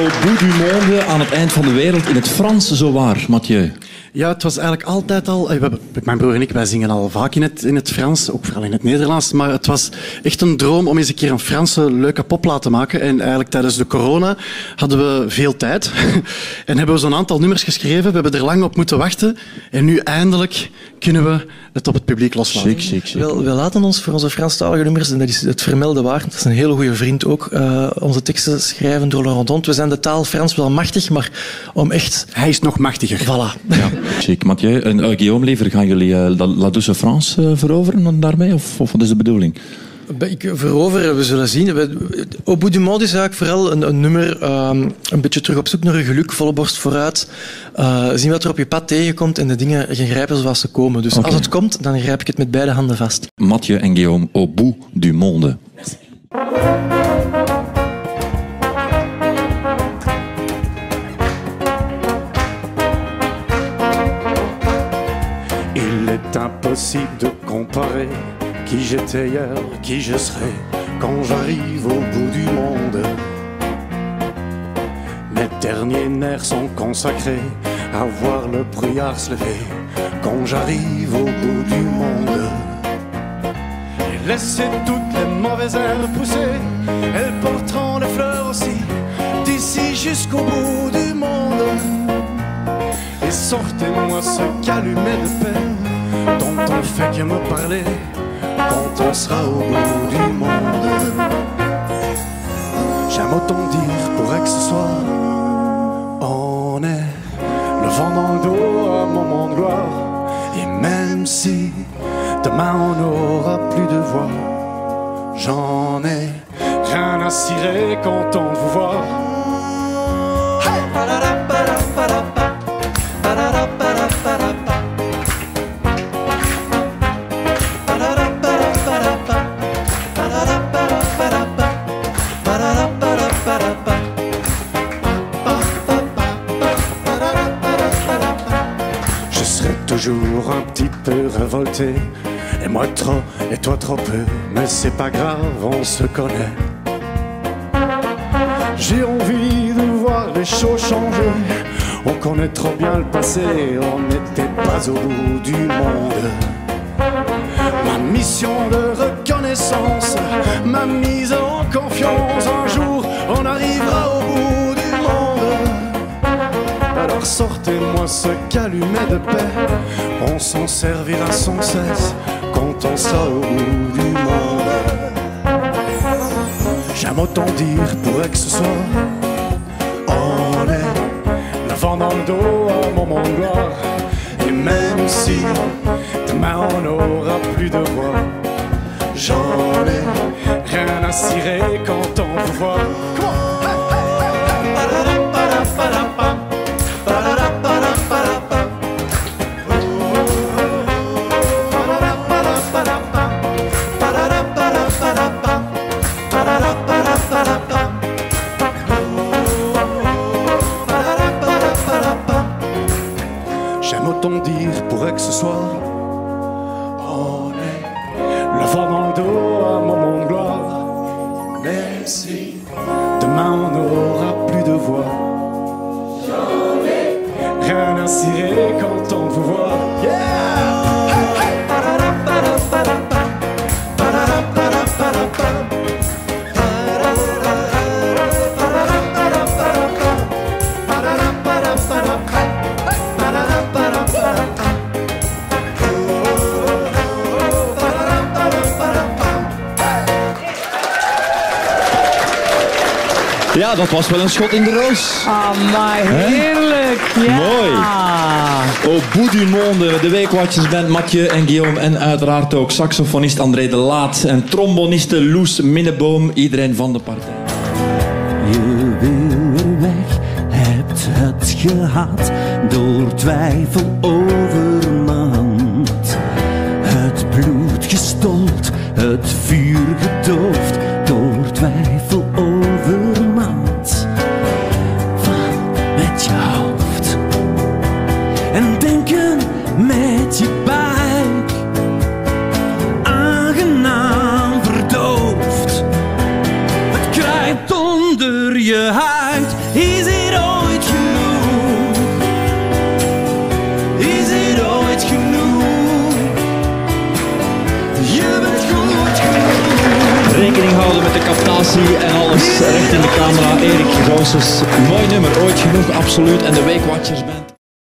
Au bout du monde, aan het eind van de wereld, in het Frans zowaar, Mathieu. Ja, het was eigenlijk altijd al... Mijn broer en ik, wij zingen al vaak in het Frans, ook vooral in het Nederlands, maar het was echt een droom om eens een keer een Franse leuke poplaat te maken. En eigenlijk tijdens de corona hadden we veel tijd en hebben we zo'n aantal nummers geschreven. We hebben er lang op moeten wachten en nu eindelijk kunnen we het op het publiek loslaten. Chic, chic, chic. We laten ons voor onze Franstalige nummers, en dat is het vermelden waard, dat is een hele goede vriend ook, onze teksten schrijven door Laurent D'Hondt. We zijn de taal Frans wel machtig, maar om echt... Hij is nog machtiger. Voilà. Ja. Chic. Mathieu en Guillaume Lever, gaan jullie La Douce France veroveren daarmee? Of wat is de bedoeling? Veroveren, we zullen zien. Au bout du monde is eigenlijk vooral een nummer, een beetje terug op zoek naar je geluk, volle borst vooruit. Zien wat er op je pad tegenkomt en de dingen grijpen zoals ze komen. Dus okay. Als het komt, dan grijp ik het met beide handen vast. Mathieu en Guillaume, Au bout du monde. Merci. Il est impossible de comparer qui j'étais hier, qui je serai quand j'arrive au bout du monde. Mes derniers nerfs sont consacrés à voir le brouillard se lever quand j'arrive au bout du monde. Et laissez toutes les mauvaises herbes pousser, elles porteront les fleurs aussi, d'ici jusqu'au bout du monde. Et sortez-moi ce calumet de peine dont on fait que me parler quand on sera au bout du monde. J'aime autant dire pour ex-soir, on est le vent dans le dos à un moment de gloire. Et même si demain on n'aura plus de voix, j'en ai rien à cirer quand on vous voit. Toujours un petit peu révolté, et moi trop, et toi trop peu, mais c'est pas grave, on se connaît. J'ai envie de voir les choses changer, on connaît trop bien le passé, on n'était pas au bout du monde. Ma mission de reconnaissance, ma mise en confiance, un jour on arrivera au bout. Alors sortez-moi ce calumet de paix, on s'en servira sans cesse quand on sera au bout du monde. J'aime autant dire pour que ce soit, on est le vent dans le dos à un moment de gloire. Et même si demain on n'aura plus de voix, j'en ai rien à cirer quand on vous voit. J'aime autant dire pour que ce soir, on est le vent dans le dos à un moment de gloire. Même si demain on n'aura plus de voix, j'en ai rien à cirer quand on vous voit. Ja, dat was wel een schot in de roos. Amai, heerlijk. Ja. Mooi. Au bout du monde, de Weekwatchers band, Mathieu en Guillaume. En uiteraard ook saxofonist André de Laat. En tromboniste Loes Minneboom. Iedereen van de partij. Je wil weg, hebt het gehad. Door twijfel overmand. Het bloed gestold, het vuur gedoofd. Door twijfel overmand. En denken met je buik, aangenaam verdoofd, het kruipt onder je huid. uit? Is het ooit genoeg? Is het ooit genoeg? Je bent goed genoeg. Rekening houden met de captatie en alles recht in de camera. Erik Goossens, mooi nummer, ooit genoeg, absoluut. En de Weekwatchers band.